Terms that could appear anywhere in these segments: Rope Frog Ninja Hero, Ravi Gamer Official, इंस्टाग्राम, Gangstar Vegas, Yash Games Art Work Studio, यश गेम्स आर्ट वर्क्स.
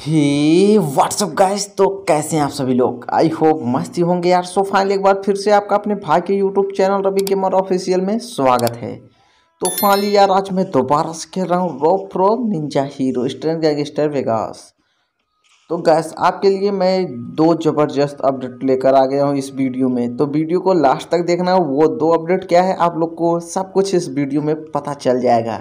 हे WhatsApp guys, तो कैसे हैं आप सभी लोग। आई होप मस्ती होंगे यार। सो फाइनली एक बार फिर से आपका अपने भाई के YouTube channel Ravi gamer official में स्वागत है। तो फाइनली यार आज मैं दोबारा से खेल रहा हूँ rope pro ninja hero stranger gangster Vegas. तो गाइस आपके लिए मैं दो ज़बरदस्त अपडेट लेकर आ गया हूँ इस वीडियो में, तो वीडियो को लास्ट तक देखना। वो दो अपडेट क्या है आप लोग को सब कुछ इस वीडियो में पता चल जाएगा,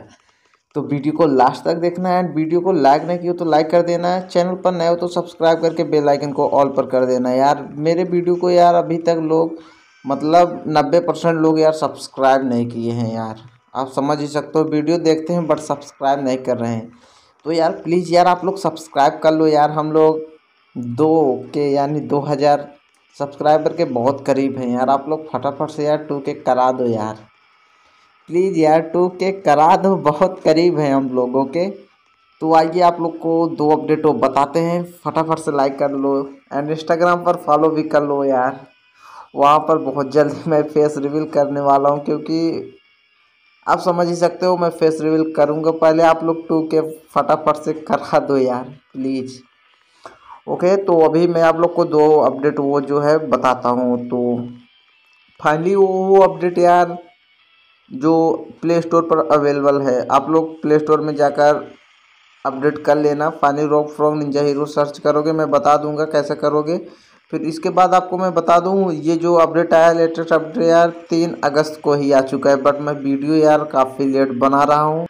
तो वीडियो को लास्ट तक देखना है। एंड वीडियो को लाइक नहीं किया तो लाइक कर देना है, चैनल पर नए हो तो सब्सक्राइब करके बेल आइकन को ऑल पर कर देना यार। मेरे वीडियो को यार अभी तक लोग मतलब 90% लोग यार सब्सक्राइब नहीं किए हैं यार, आप समझ ही सकते हो। वीडियो देखते हैं बट सब्सक्राइब नहीं कर रहे हैं, तो यार प्लीज़ यार आप लोग सब्सक्राइब कर लो यार। हम लोग 2000 सब्सक्राइबर के बहुत करीब हैं यार। आप लोग फटाफट से यार 2K करा दो यार, प्लीज़ यार 2K करा दो, बहुत करीब हैं हम लोगों के। तो आइए आप लोग को दो अपडेट वो बताते हैं, फटाफट से लाइक कर लो एंड इंस्टाग्राम पर फॉलो भी कर लो यार। वहाँ पर बहुत जल्दी मैं फेस रिवील करने वाला हूँ, क्योंकि आप समझ ही सकते हो मैं फेस रिवील करूँगा। पहले आप लोग 2K फटाफट से करा दो यार प्लीज़। ओके तो अभी मैं आप लोग को दो अपडेट वो जो है बताता हूँ। तो फाइनली वो अपडेट यार जो प्ले स्टोर पर अवेलेबल है, आप लोग प्ले स्टोर में जाकर अपडेट कर लेना। Finally rope pro ninja hero search करोगे, मैं बता दूंगा कैसे करोगे। फिर इसके बाद आपको मैं बता दूं ये जो अपडेट आया लेटेस्ट अपडेट यार 3 अगस्त को ही आ चुका है, बट मैं वीडियो यार काफ़ी लेट बना रहा हूं।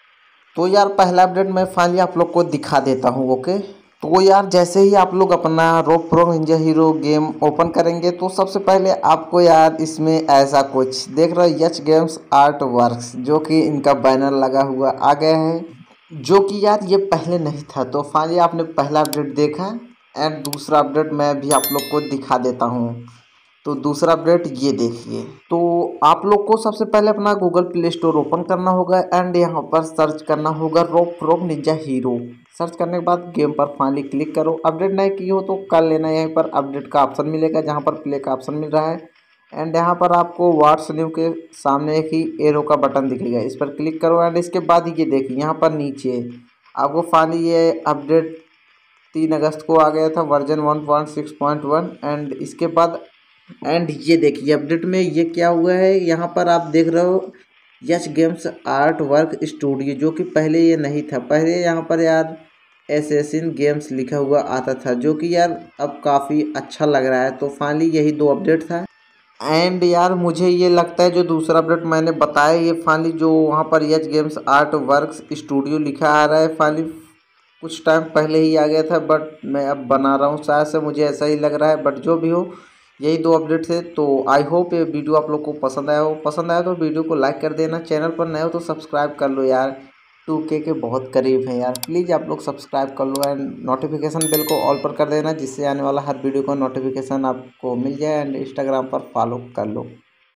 तो यार पहला अपडेट मैं फाइनली आप लोग को दिखा देता हूँ। ओके तो यार जैसे ही आप लोग अपना rope pro ninja hero game open करेंगे, तो सबसे पहले आपको यार इसमें ऐसा कुछ देख रहे यश गेम्स आर्ट वर्क्स जो कि इनका बैनर लगा हुआ आ गया है, जो कि यार ये पहले नहीं था। तो फाइनली आपने पहला अपडेट देखा एंड दूसरा अपडेट मैं भी आप लोग को दिखा देता हूँ। तो दूसरा अपडेट ये देखिए। तो आप लोग को सबसे पहले अपना गूगल प्ले स्टोर ओपन करना होगा एंड यहाँ पर सर्च करना होगा rope pro ninja hero. Search करने के बाद गेम पर फाइनली क्लिक करो। अपडेट नहीं की हो तो कर लेना, यहीं पर अपडेट का ऑप्शन मिलेगा जहाँ पर प्ले का ऑप्शन मिल रहा है। एंड यहाँ पर आपको व्हाट्स न्यू के सामने एक ही एरो का बटन दिखेगा, इस पर क्लिक करो। एंड इसके बाद ये देखिए यहाँ पर नीचे आपको फाइनली ये अपडेट 3 अगस्त को आ गया था, वर्जन 1.6.1। एंड इसके बाद ये देखिए अपडेट में ये क्या हुआ है, यहाँ पर आप देख रहे हो Yash games art work studio, जो कि पहले ये नहीं था। पहले यहाँ पर यार एसेसिन गेम्स लिखा हुआ आता था, जो कि यार अब काफ़ी अच्छा लग रहा है। तो फाइनली यही दो अपडेट था। एंड यार मुझे ये लगता है जो दूसरा अपडेट मैंने बताया ये फाइनली जो वहाँ पर यश गेम्स आर्ट वर्क्स studio लिखा आ रहा है, फाइनली कुछ टाइम पहले ही आ गया था, बट मैं अब बना रहा हूँ, शायद से मुझे ऐसा ही लग रहा है। बट जो भी हो यही दो अपडेट थे। तो आई होप ये वीडियो आप लोग को पसंद आया हो। पसंद आया तो वीडियो को लाइक कर देना, चैनल पर नए हो तो सब्सक्राइब कर लो यार, 2K के बहुत करीब हैं यार। प्लीज़ आप लोग सब्सक्राइब कर लो एंड नोटिफिकेशन बेल को ऑल पर कर देना, जिससे आने वाला हर वीडियो का नोटिफिकेशन आपको मिल जाए। एंड इंस्टाग्राम पर फॉलो कर लो।